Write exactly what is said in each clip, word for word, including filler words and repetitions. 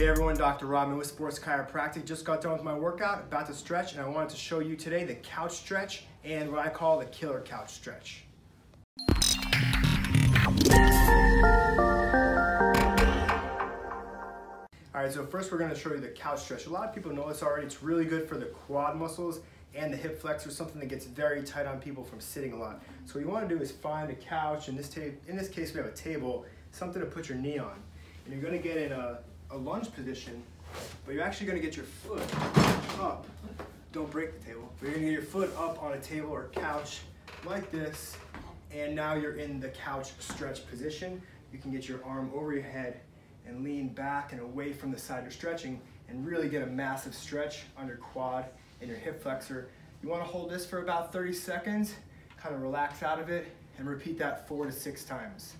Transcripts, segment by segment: Hey everyone, Doctor Rodman with Sports Chiropractic. Just got done with my workout, about to stretch, and I wanted to show you today the couch stretch and what I call the killer couch stretch. All right, so first we're gonna show you the couch stretch. A lot of people know this already. It's really good for the quad muscles and the hip flexor, something that gets very tight on people from sitting a lot. So what you wanna do is find a couch, and this in this case we have a table, something to put your knee on. And you're gonna get in a a lunge position, but you're actually going to get your foot up. Don't break the table. But you're going to get your foot up on a table or couch like this, and now you're in the couch stretch position. You can get your arm over your head and lean back and away from the side you're stretching and really get a massive stretch on your quad and your hip flexor. You want to hold this for about thirty seconds, kind of relax out of it, and repeat that four to six times.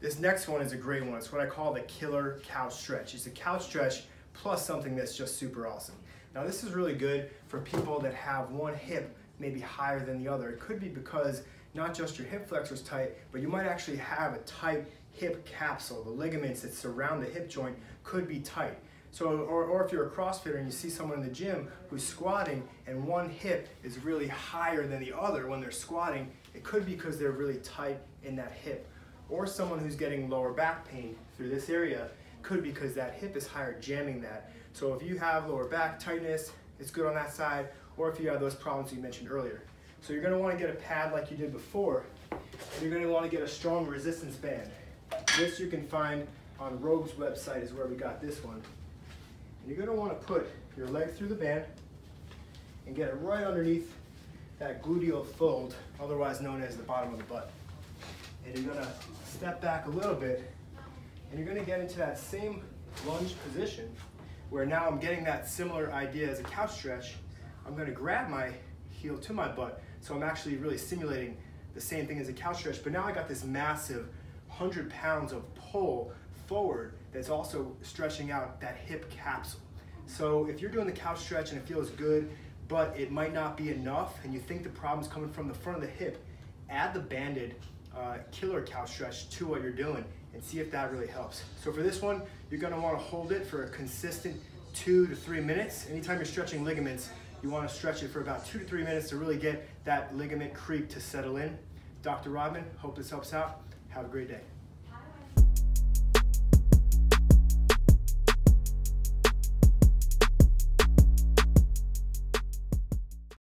This next one is a great one. It's what I call the killer couch stretch. It's a couch stretch plus something that's just super awesome. Now this is really good for people that have one hip maybe higher than the other. It could be because not just your hip flexor's tight, but you might actually have a tight hip capsule. The ligaments that surround the hip joint could be tight. So, or, or if you're a CrossFitter and you see someone in the gym who's squatting and one hip is really higher than the other when they're squatting, it could be because they're really tight in that hip. Or someone who's getting lower back pain through this area could be because that hip is higher, jamming that. So if you have lower back tightness, it's good on that side, or if you have those problems you mentioned earlier. So you're gonna wanna get a pad like you did before, and you're gonna wanna get a strong resistance band. This you can find on Rogue's website is where we got this one. And you're gonna wanna put your leg through the band and get it right underneath that gluteal fold, otherwise known as the bottom of the butt. And you're gonna step back a little bit, and you're gonna get into that same lunge position where now I'm getting that similar idea as a couch stretch. I'm gonna grab my heel to my butt, so I'm actually really simulating the same thing as a couch stretch, but now I got this massive one hundred pounds of pull forward that's also stretching out that hip capsule. So if you're doing the couch stretch and it feels good, but it might not be enough, and you think the problem's coming from the front of the hip, add the banded Uh, killer couch stretch to what you're doing and see if that really helps. So for this one, you're gonna wanna hold it for a consistent two to three minutes. Anytime you're stretching ligaments, you wanna stretch it for about two to three minutes to really get that ligament creep to settle in. Doctor Rodman, hope this helps out. Have a great day.